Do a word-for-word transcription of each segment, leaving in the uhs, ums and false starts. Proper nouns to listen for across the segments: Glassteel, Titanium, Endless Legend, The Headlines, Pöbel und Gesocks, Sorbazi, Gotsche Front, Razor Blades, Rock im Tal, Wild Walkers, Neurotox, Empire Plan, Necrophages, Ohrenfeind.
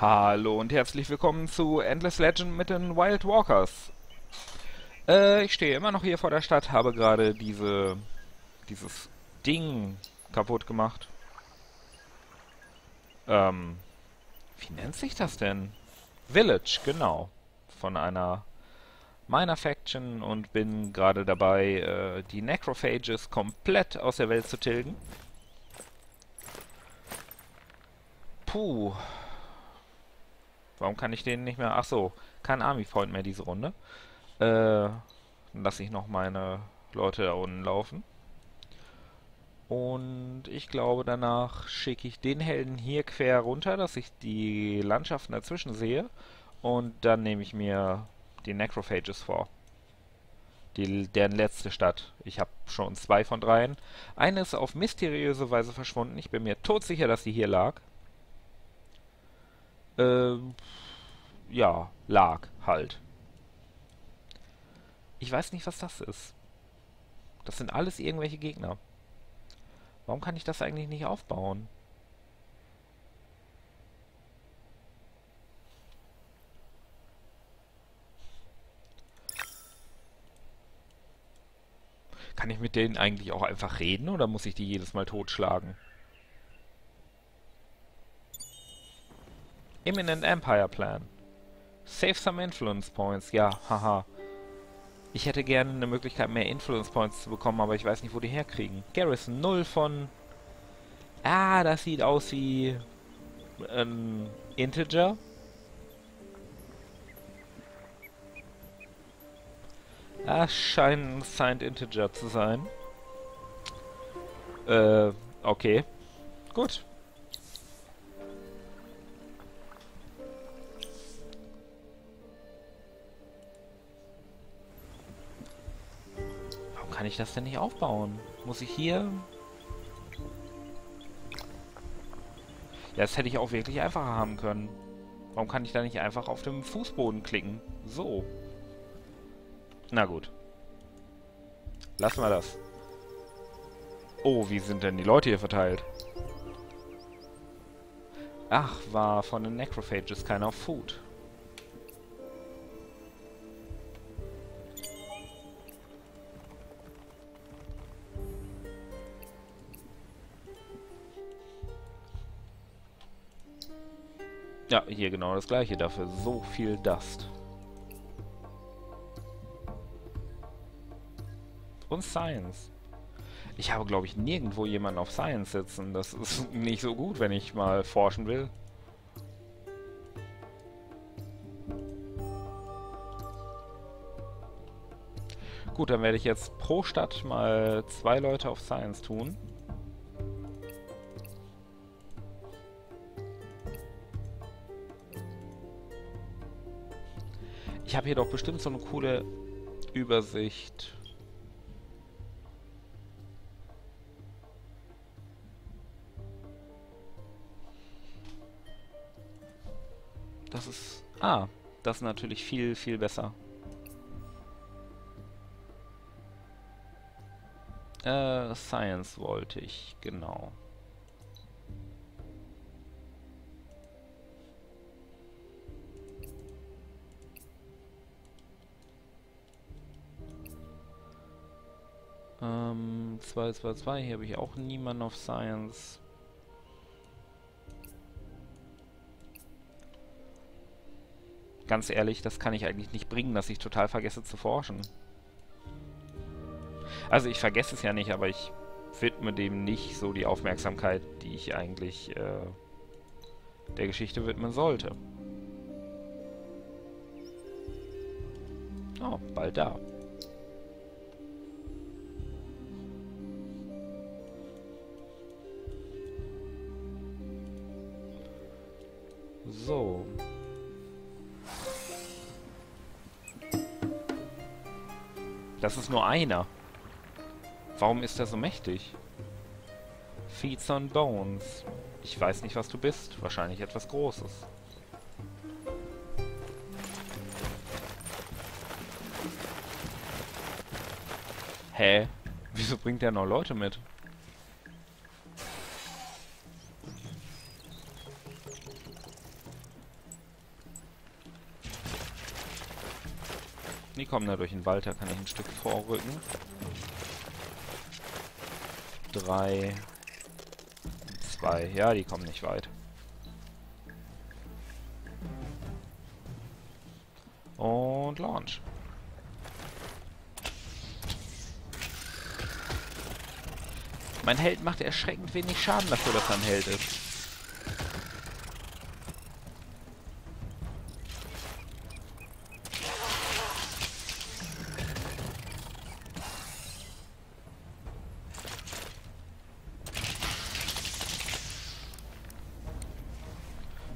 Hallo und herzlich willkommen zu Endless Legend mit den Wild Walkers. Äh, ich stehe immer noch hier vor der Stadt, habe gerade diese, dieses Ding kaputt gemacht. Ähm, wie nennt sich das denn? Village, genau. Von einer meiner Faction und bin gerade dabei, äh, die Necrophages komplett aus der Welt zu tilgen. Puh. Warum kann ich den nicht mehr... Ach so, kein Army-Freund mehr diese Runde. Äh, dann lasse ich noch meine Leute da unten laufen. Und ich glaube, danach schicke ich den Helden hier quer runter, dass ich die Landschaften dazwischen sehe. Und dann nehme ich mir die Necrophages vor. Die, deren letzte Stadt. Ich habe schon zwei von dreien. Eine ist auf mysteriöse Weise verschwunden. Ich bin mir todsicher, dass sie hier lag. Ja, lag halt. Ich weiß nicht, was das ist. Das sind alles irgendwelche Gegner. Warum kann ich das eigentlich nicht aufbauen? Kann ich mit denen eigentlich auch einfach reden oder muss ich die jedes Mal totschlagen? Imminent Empire Plan. Save some Influence Points. Ja, haha. Ich hätte gerne eine Möglichkeit, mehr Influence Points zu bekommen, aber ich weiß nicht, wo die herkriegen. Garrison null von... Ah, das sieht aus wie... ein Integer. Das scheint ein Signed Integer zu sein. Äh, okay. Gut. Kann ich das denn nicht aufbauen? Muss ich hier... Ja, das hätte ich auch wirklich einfacher haben können. Warum kann ich da nicht einfach auf dem Fußboden klicken? So. Na gut. Lassen wir das. Oh, wie sind denn die Leute hier verteilt? Ach, war von den Necrophages keiner auf Food. Ja, hier genau das gleiche. Dafür so viel Dust. Und Science. Ich habe, glaube ich, nirgendwo jemanden auf Science sitzen. Das ist nicht so gut, wenn ich mal forschen will. Gut, dann werde ich jetzt pro Stadt mal zwei Leute auf Science tun. Ich habe hier doch bestimmt so eine coole Übersicht. Das ist... Ah, das ist natürlich viel, viel besser. Äh, Science wollte ich, genau. zwei zwei zwei, hier habe ich auch niemanden auf Science. Ganz ehrlich, das kann ich eigentlich nicht bringen, dass ich total vergesse zu forschen. Also ich vergesse es ja nicht, aber ich widme dem nicht so die Aufmerksamkeit, die ich eigentlich äh, der Geschichte widmen sollte. Oh, bald da. So. Das ist nur einer. Warum ist er so mächtig? Feeds on Bones. Ich weiß nicht, was du bist. Wahrscheinlich etwas Großes. Hä? Wieso bringt der noch Leute mit? Die kommen da durch den Wald, da kann ich ein Stück vorrücken. Drei. Zwei. Ja, die kommen nicht weit. Und Launch. Mein Held macht erschreckend wenig Schaden dafür, dass er ein Held ist.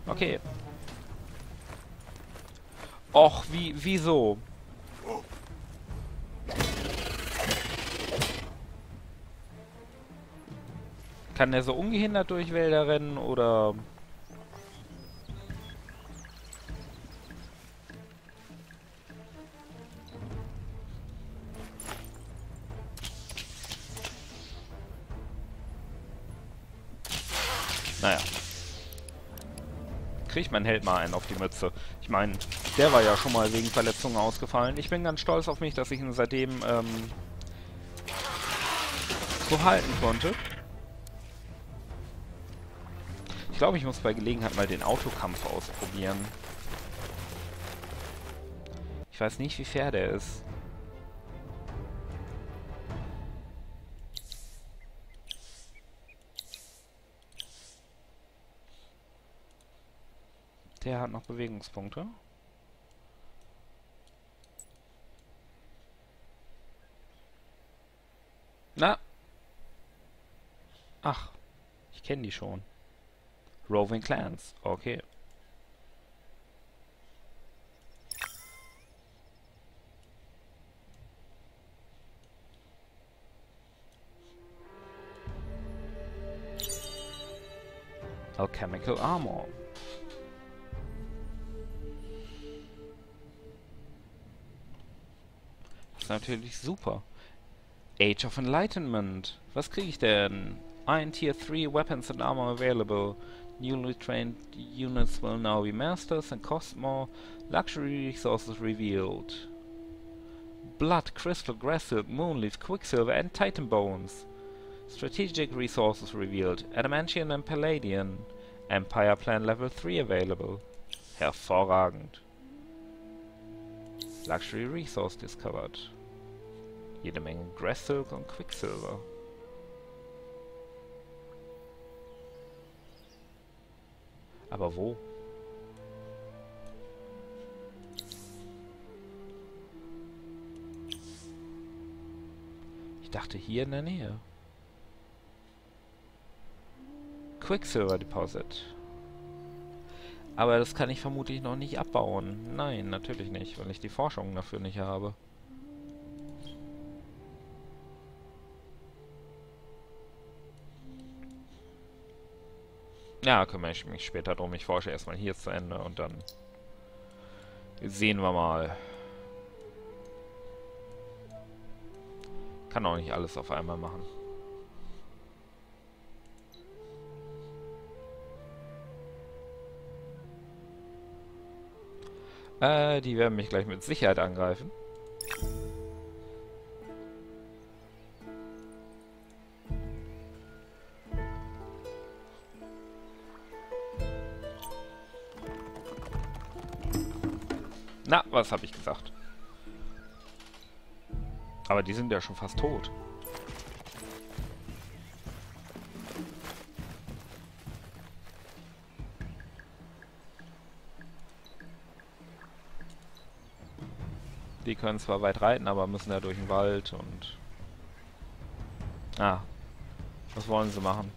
Okay. Och, wie, wieso? Kann der so ungehindert durch Wälder rennen, oder... Naja. Kriegt mein Held mal einen auf die Mütze. Ich meine, der war ja schon mal wegen Verletzungen ausgefallen. Ich bin ganz stolz auf mich, dass ich ihn seitdem ähm, so halten konnte. Ich glaube, ich muss bei Gelegenheit mal den Autokampf ausprobieren. Ich weiß nicht, wie fair der ist. Der hat noch Bewegungspunkte. Na! Ach, ich kenne die schon. Roving Clans, okay. Alchemical Armor. Das ist natürlich super. Age of Enlightenment. Was kriege ich denn? Ein Tier drei Weapons and Armor available. Newly trained units will now be masters and cost more. Luxury resources revealed. Blood, crystal, grass silk, moonleaf, quicksilver and titan bones. Strategic resources revealed. Adamantium and palladium. Empire plan level three available. Hervorragend. Luxury resource discovered. Jede Menge grass silk und quicksilver. Aber wo? Ich dachte hier in der Nähe. Quicksilver Deposit. Aber das kann ich vermutlich noch nicht abbauen. Nein, natürlich nicht, weil ich die Forschung dafür nicht habe. Ja, kümmere ich mich später drum. Ich forsche erstmal hier zu Ende und dann sehen wir mal. Kann auch nicht alles auf einmal machen. Äh, die werden mich gleich mit Sicherheit angreifen. Na, was habe ich gesagt? Aber die sind ja schon fast tot. Die können zwar weit reiten, aber müssen ja durch den Wald und... Ah. Was wollen sie machen?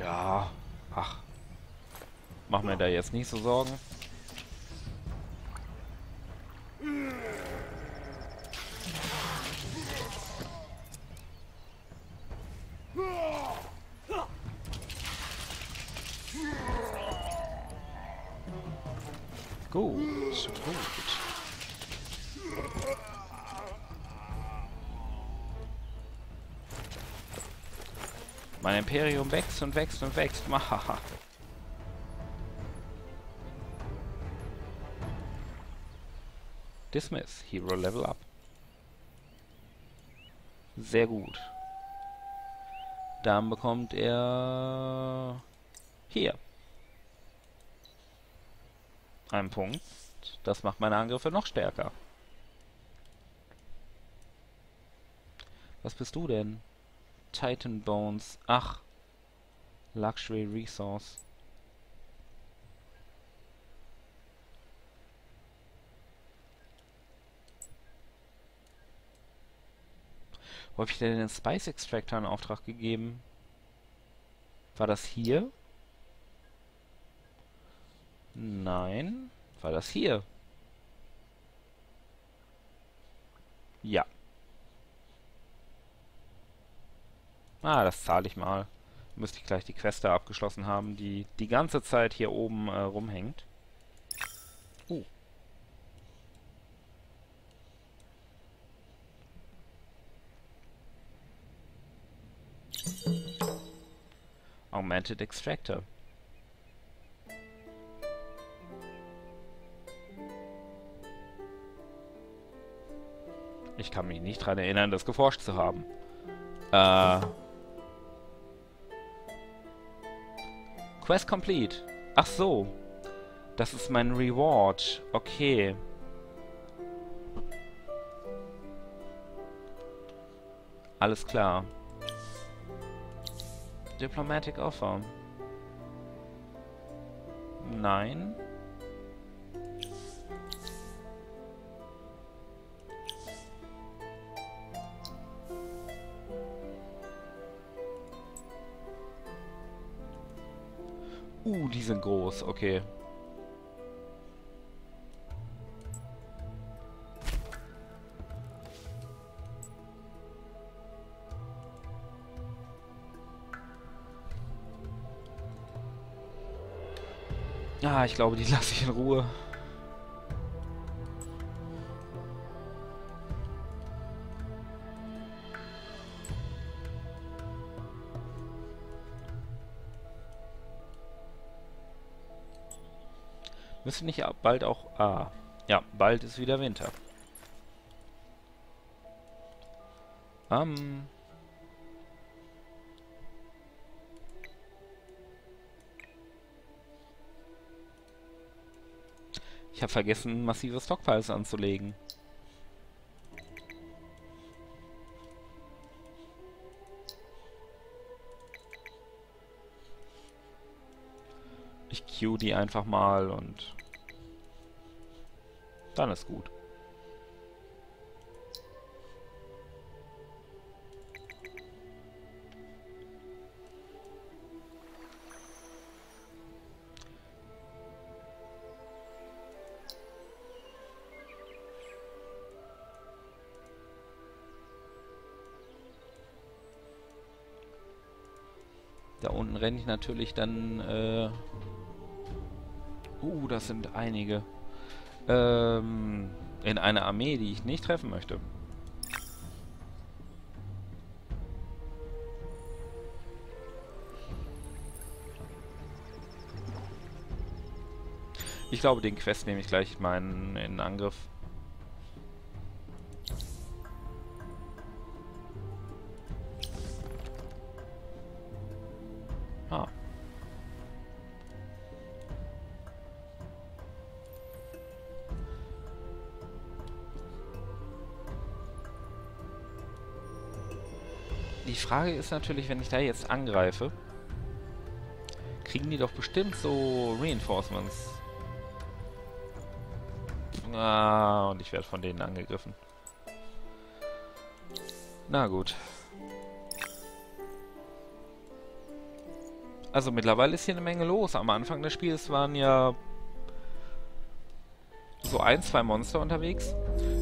Ja, ach, mach mir da jetzt nicht so Sorgen. Gut, gut. Mein Imperium wächst und wächst und wächst. Mahaha. Dismiss. Hero Level Up. Sehr gut. Dann bekommt er... hier. Ein Punkt. Das macht meine Angriffe noch stärker. Was bist du denn? Titan Bones. Ach. Luxury Resource. Wo habe ich denn den Spice Extractor in Auftrag gegeben? War das hier? Nein. War das hier? Ja. Ah, das zahle ich mal. Müsste ich gleich die Quest da abgeschlossen haben, die die ganze Zeit hier oben äh, rumhängt. Uh. Augmented Extractor. Ich kann mich nicht daran erinnern, das geforscht zu haben. Äh. Quest complete. Ach so. Das ist mein Reward. Okay. Alles klar. Diplomatic Offer. Nein. Uh, die sind groß, okay. Ah, ich glaube, die lasse ich in Ruhe. Müssen nicht bald auch... Ah, ja, bald ist wieder Winter. Ähm... Ich habe vergessen, massive Stockpiles anzulegen. Ich queue die einfach mal und dann ist gut. Da unten renne ich natürlich dann, äh... Uh, das sind einige. Ähm, in eine Armee, die ich nicht treffen möchte. Ich glaube, den Quest nehme ich gleich meinen in Angriff. Die Frage ist natürlich, wenn ich da jetzt angreife, kriegen die doch bestimmt so Reinforcements. Ah, und ich werde von denen angegriffen. Na gut. Also mittlerweile ist hier eine Menge los. Am Anfang des Spiels waren ja so ein, zwei Monster unterwegs.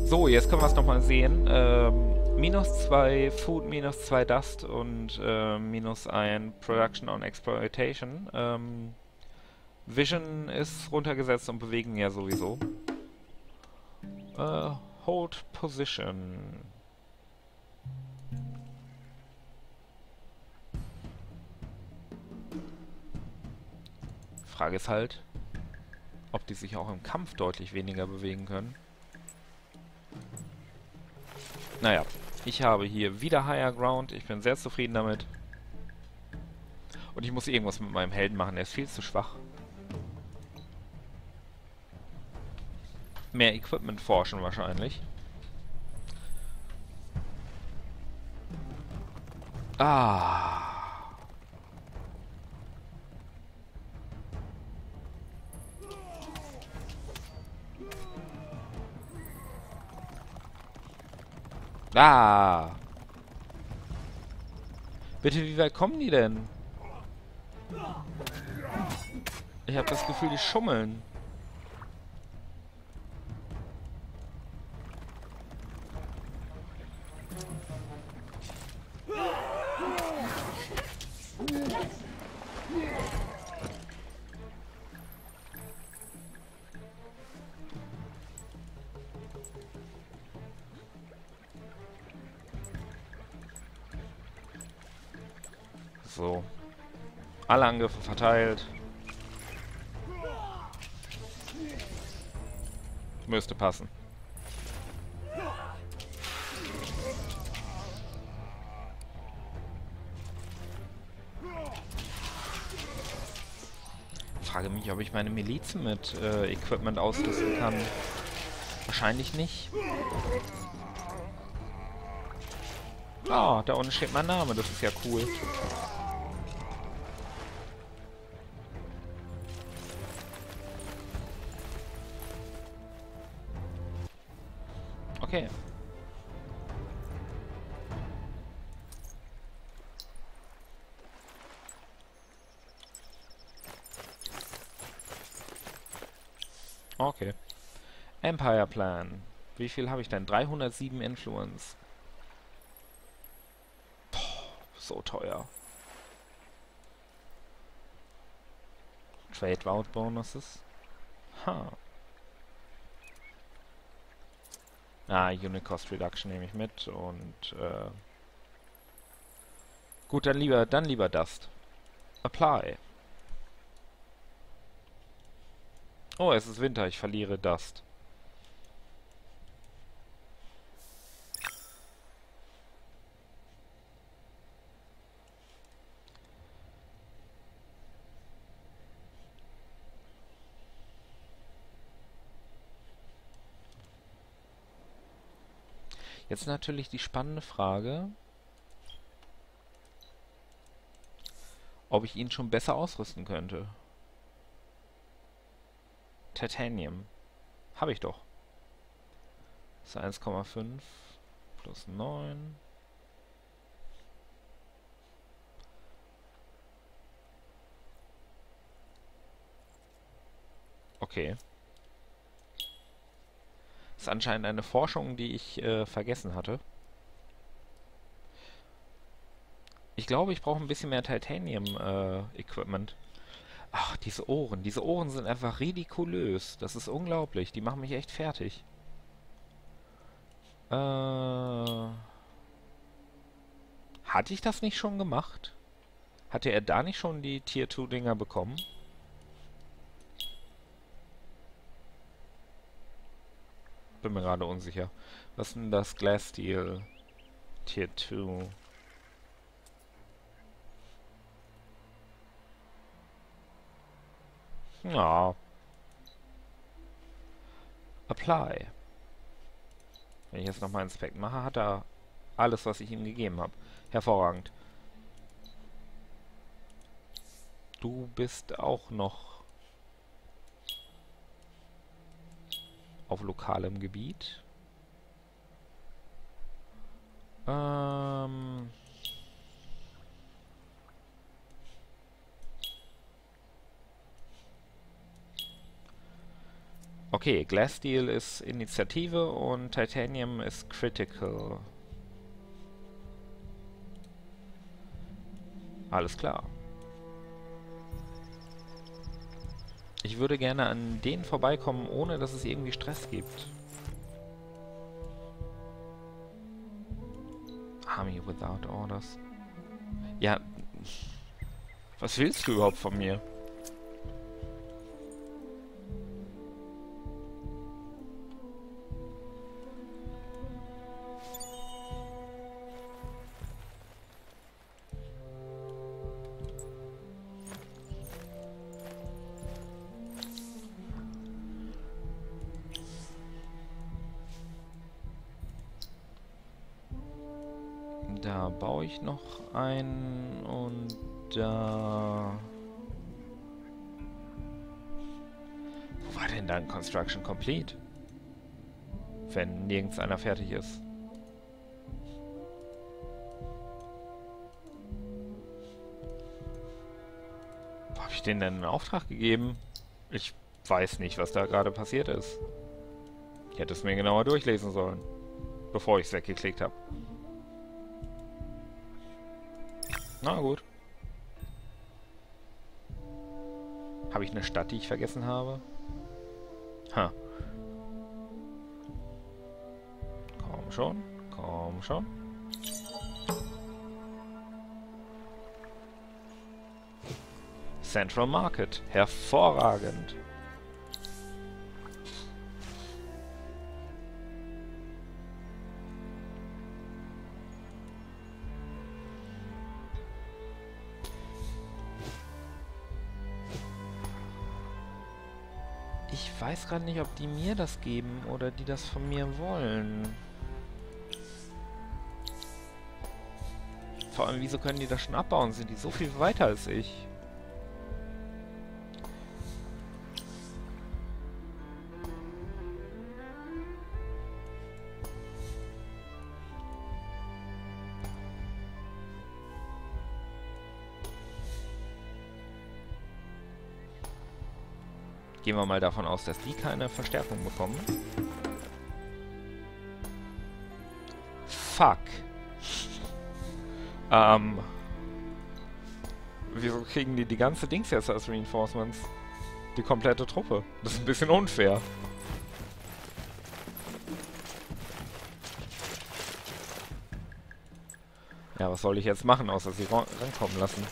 So, jetzt können wir es nochmal sehen. Ähm... Minus zwei Food, minus zwei Dust und äh, minus ein Production on Exploitation. Ähm, Vision ist runtergesetzt und bewegen ja sowieso. Uh, hold position. Frage ist halt, ob die sich auch im Kampf deutlich weniger bewegen können. Naja, ich habe hier wieder Higher Ground. Ich bin sehr zufrieden damit. Und ich muss irgendwas mit meinem Helden machen. Er ist viel zu schwach. Mehr Equipment forschen wahrscheinlich. Ah. Ah. Bitte, wie weit kommen die denn? Ich habe das Gefühl, die schummeln. So. Alle Angriffe verteilt. Müsste passen. Ich frage mich, ob ich meine Milizen mit äh, Equipment ausrüsten kann. Wahrscheinlich nicht. Oh, da unten steht mein Name. Das ist ja cool. Okay. Okay. Empire Plan. Wie viel habe ich denn? dreihundertsieben Influence. Poh, so teuer. Trade Route Bonuses. Ha. Ah, Unit Cost Reduction nehme ich mit und äh gut, dann lieber, dann lieber Dust. Apply. Oh, es ist Winter, ich verliere Dust. Jetzt natürlich die spannende Frage, ob ich ihn schon besser ausrüsten könnte. Titanium. Habe ich doch. Das ist eins Komma fünf plus neun. Okay. Ist anscheinend eine Forschung, die ich äh, vergessen hatte. Ich glaube, ich brauche ein bisschen mehr Titanium-Equipment. Äh, Ach, diese Ohren. Diese Ohren sind einfach ridikulös. Das ist unglaublich. Die machen mich echt fertig. Äh, hatte ich das nicht schon gemacht? Hatte er da nicht schon die Tier zwei Dinger bekommen? Bin mir gerade unsicher. Was ist denn das Glassteel? Tier zwei. Ja. Apply. Wenn ich jetzt nochmal Inspect mache, hat er alles, was ich ihm gegeben habe. Hervorragend. Du bist auch noch auf lokalem Gebiet. Ähm okay, Glassteel ist Initiative und Titanium ist Critical. Alles klar. Ich würde gerne an denen vorbeikommen, ohne dass es irgendwie Stress gibt. Army without orders. Ja, was willst du überhaupt von mir? Da baue ich noch einen und da... Wo war denn dann Construction Complete? Wenn nirgends einer fertig ist. Wo habe ich denen denn einen Auftrag gegeben? Ich weiß nicht, was da gerade passiert ist. Ich hätte es mir genauer durchlesen sollen, bevor ich es weggeklickt habe. Na gut. Habe ich eine Stadt, die ich vergessen habe? Ha. Komm schon, komm schon. Central Market. Hervorragend. Ich weiß gerade nicht, ob die mir das geben oder die das von mir wollen. Vor allem, wieso können die das schon abbauen? Sind die so viel weiter als ich? Gehen wir mal davon aus, dass die keine Verstärkung bekommen. Fuck. Ähm. Wieso kriegen die die ganze Dings jetzt als Reinforcements? Die komplette Truppe. Das ist ein bisschen unfair. Ja, was soll ich jetzt machen, außer sie rankommen lassen?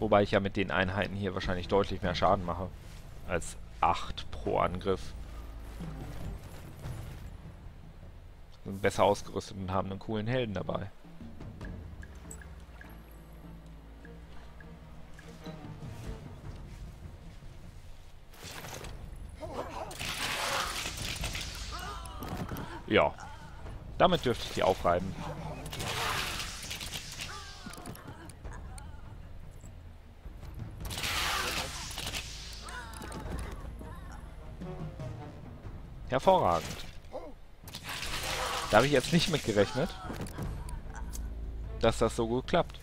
Wobei ich ja mit den Einheiten hier wahrscheinlich deutlich mehr Schaden mache. Als acht pro Angriff. Sind besser ausgerüstet und haben einen coolen Helden dabei. Ja. Damit dürfte ich die aufreiben. Hervorragend. Da habe ich jetzt nicht mit gerechnet, dass das so gut klappt.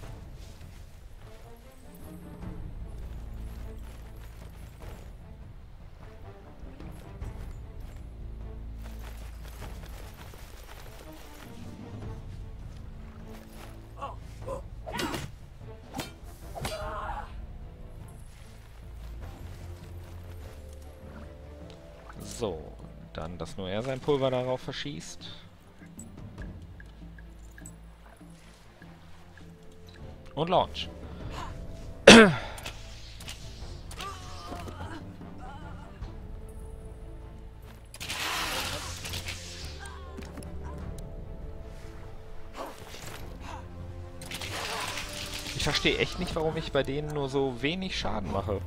So. Dann, dass nur er sein Pulver darauf verschießt. Und launch. Ich verstehe echt nicht, warum ich bei denen nur so wenig Schaden mache.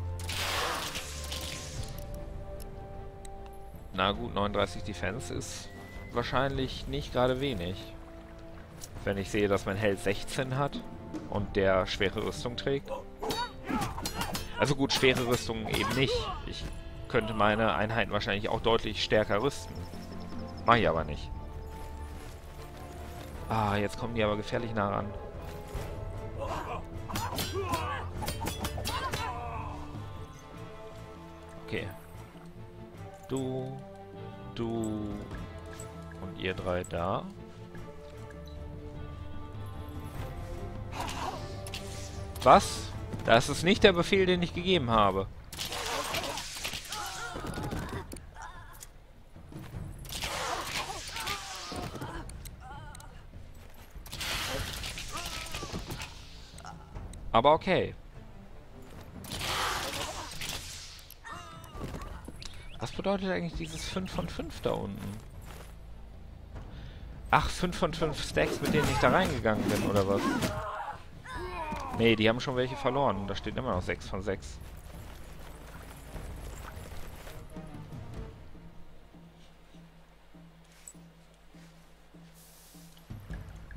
Na gut, neununddreißig Defense ist wahrscheinlich nicht gerade wenig. Wenn ich sehe, dass mein Held sechzehn hat und der schwere Rüstung trägt. Also gut, schwere Rüstung eben nicht. Ich könnte meine Einheiten wahrscheinlich auch deutlich stärker rüsten. Mach ich aber nicht. Ah, jetzt kommen die aber gefährlich nah ran. Okay. Du, du und ihr drei da. Was? Das ist nicht der Befehl, den ich gegeben habe. Aber okay. Was bedeutet eigentlich dieses fünf von fünf da unten? Ach, fünf von fünf Stacks, mit denen ich da reingegangen bin, oder was? Nee, die haben schon welche verloren. Da steht immer noch sechs von sechs.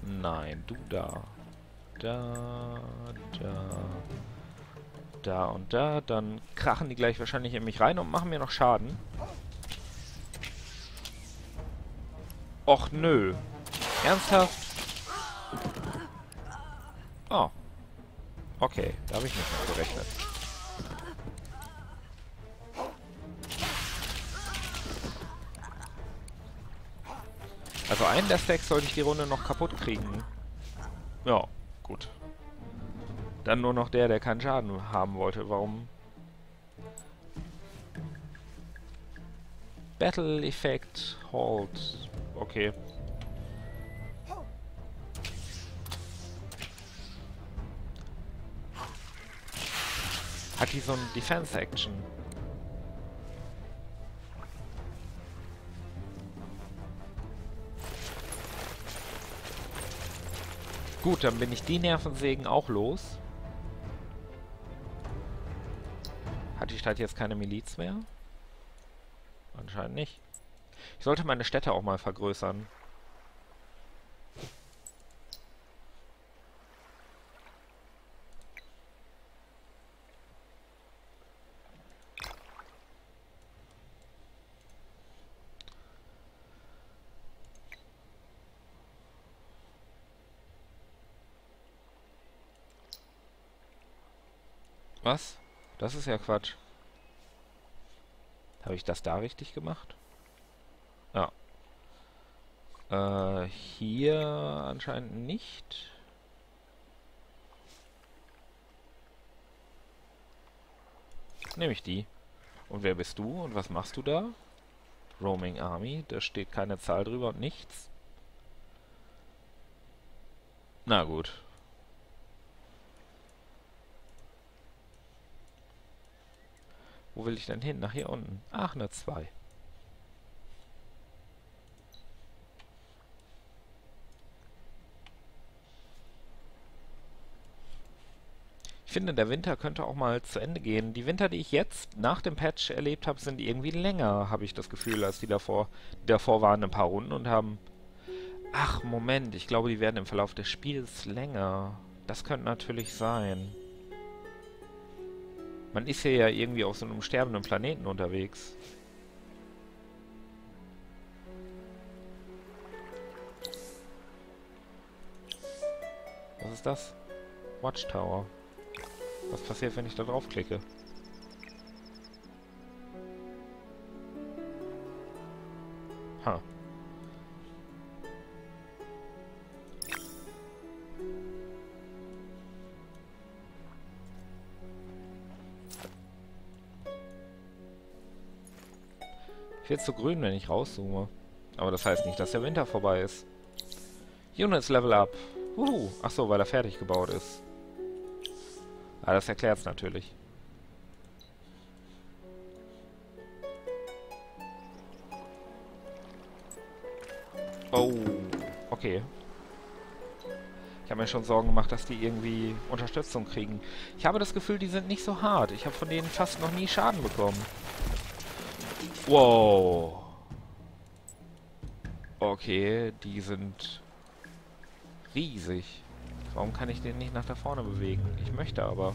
Nein, du da. Da, da, da und da. Dann krachen die gleich wahrscheinlich in mich rein und machen mir noch Schaden. Och, nö. Ernsthaft? Oh. Okay, da habe ich nicht mehr gerechnet. Also einen der Stacks sollte ich die Runde noch kaputt kriegen. Ja. Gut. Dann nur noch der, der keinen Schaden haben wollte. Warum? Battle Effect Halt. Okay. Hat die so ein Defense Action? Gut, dann bin ich die Nervensägen auch los. Hat die Stadt jetzt keine Miliz mehr? Anscheinend nicht. Ich sollte meine Städte auch mal vergrößern. Was? Das ist ja Quatsch. Habe ich das da richtig gemacht? Ja. Äh, hier anscheinend nicht. Nehme ich die. Und wer bist du und was machst du da? Roaming Army, da steht keine Zahl drüber und nichts. Na gut. Wo will ich denn hin? Nach hier unten. Ach, nur zwei. Ich finde, der Winter könnte auch mal zu Ende gehen. Die Winter, die ich jetzt nach dem Patch erlebt habe, sind irgendwie länger, habe ich das Gefühl, als die davor. Die davor waren ein paar Runden und haben... Ach, Moment, ich glaube, die werden im Verlauf des Spiels länger. Das könnte natürlich sein. Man ist hier ja irgendwie auf so einem sterbenden Planeten unterwegs. Was ist das? Watchtower. Was passiert, wenn ich da draufklicke? Ha. Ich werde zu grün, wenn ich rauszoome. Aber das heißt nicht, dass der Winter vorbei ist. Units Level Up. Uhu. Achso, weil er fertig gebaut ist. Ah, das erklärt's natürlich. Oh. Okay. Ich habe mir schon Sorgen gemacht, dass die irgendwie Unterstützung kriegen. Ich habe das Gefühl, die sind nicht so hart. Ich habe von denen fast noch nie Schaden bekommen. Wow. Okay, die sind riesig. Warum kann ich den nicht nach da vorne bewegen? Ich möchte aber.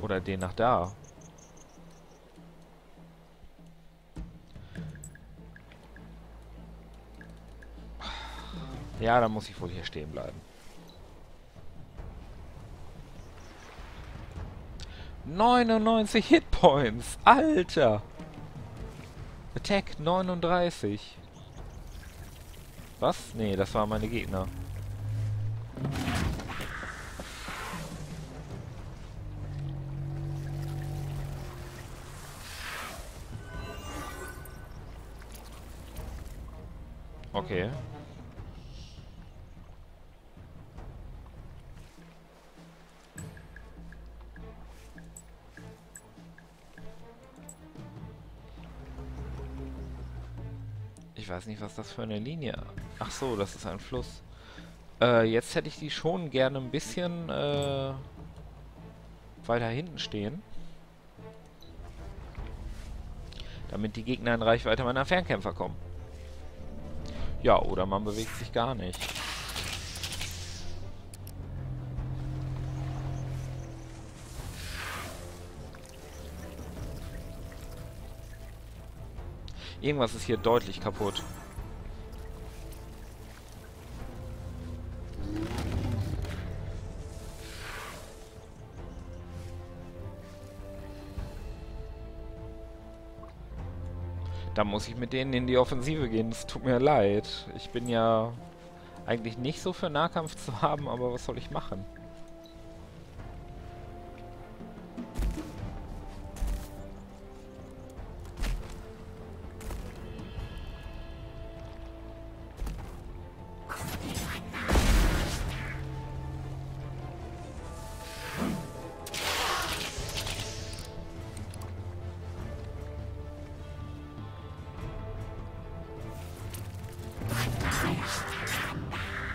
Oder den nach da. Ja, dann muss ich wohl hier stehen bleiben. neunundneunzig Hitpoints. Alter. Attack neununddreißig. Was? Nee, das waren meine Gegner. Okay. Ich weiß nicht, was das für eine Linie ist. Ach so, das ist ein Fluss. Äh, jetzt hätte ich die schon gerne ein bisschen äh, weiter hinten stehen. Damit die Gegner in Reichweite meiner Fernkämpfer kommen. Ja, oder man bewegt sich gar nicht. Irgendwas ist hier deutlich kaputt. Da muss ich mit denen in die Offensive gehen. Es tut mir leid. Ich bin ja eigentlich nicht so für Nahkampf zu haben, aber was soll ich machen?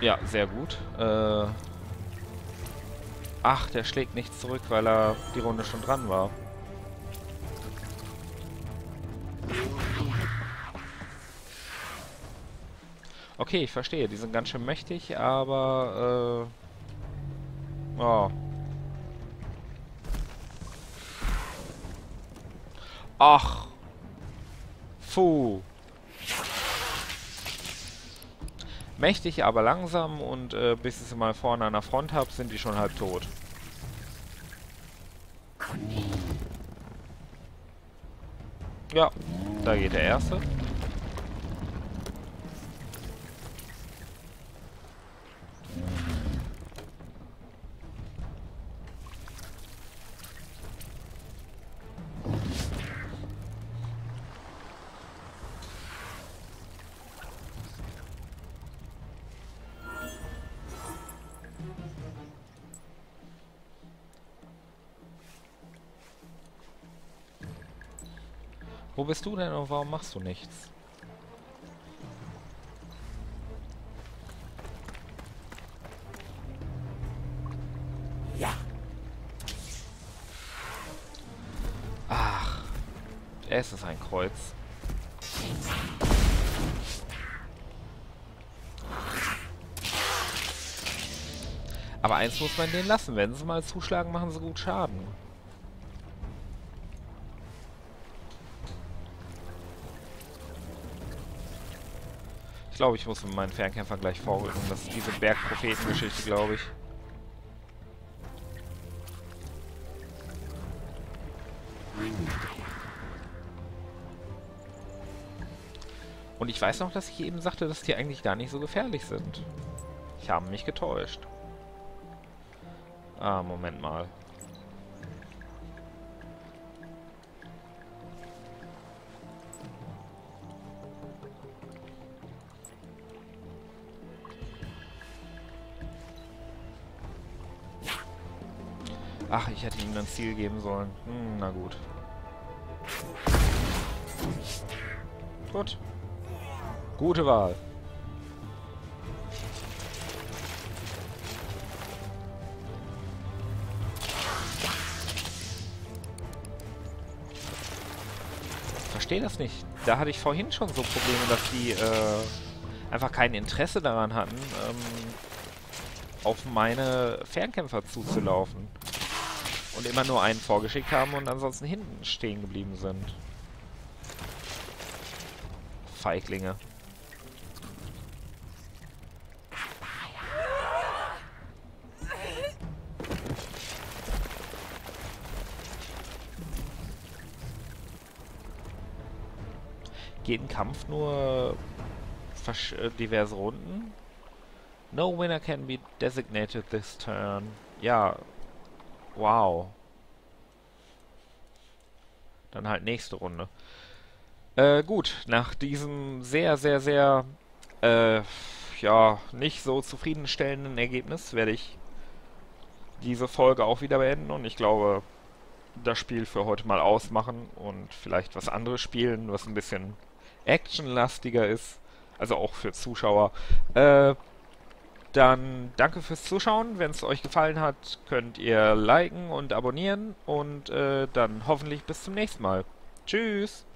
Ja, sehr gut. Äh Ach, der schlägt nicht zurück, weil er die Runde schon dran war. Okay, ich verstehe. Die sind ganz schön mächtig, aber... Äh oh. Ach. Puh. Mächtig, aber langsam und äh, bis ich sie mal vorne an der Front habe, sind die schon halb tot. Ja, da geht der erste. Wo bist du denn und warum machst du nichts? Ja. Ach. Es ist ein Kreuz. Aber eins muss man denen lassen. Wenn sie mal zuschlagen, machen sie gut Schaden. Ich glaube, ich muss mit meinen Fernkämpfern gleich vorrücken. Das ist diese Bergpropheten-Geschichte, glaube ich. Und ich weiß noch, dass ich eben sagte, dass die eigentlich gar nicht so gefährlich sind. Ich habe mich getäuscht. Ah, Moment mal. Ach, ich hätte ihm ein Ziel geben sollen. Hm, na gut. Gut. Gute Wahl. Verstehe das nicht. Da hatte ich vorhin schon so Probleme, dass die äh, einfach kein Interesse daran hatten, ähm, auf meine Fernkämpfer zuzulaufen. Und immer nur einen vorgeschickt haben und ansonsten hinten stehen geblieben sind. Feiglinge. jeden Kampf nur diverse Runden. No winner can be designated this turn. Ja, wow. Dann halt nächste Runde. Äh, gut, nach diesem sehr, sehr, sehr, äh, ja, nicht so zufriedenstellenden Ergebnis werde ich diese Folge auch wieder beenden und ich glaube, das Spiel für heute mal ausmachen und vielleicht was anderes spielen, was ein bisschen actionlastiger ist, also auch für Zuschauer. Äh, dann danke fürs Zuschauen. Wenn es euch gefallen hat, könnt ihr liken und abonnieren und äh, dann hoffentlich bis zum nächsten Mal. Tschüss!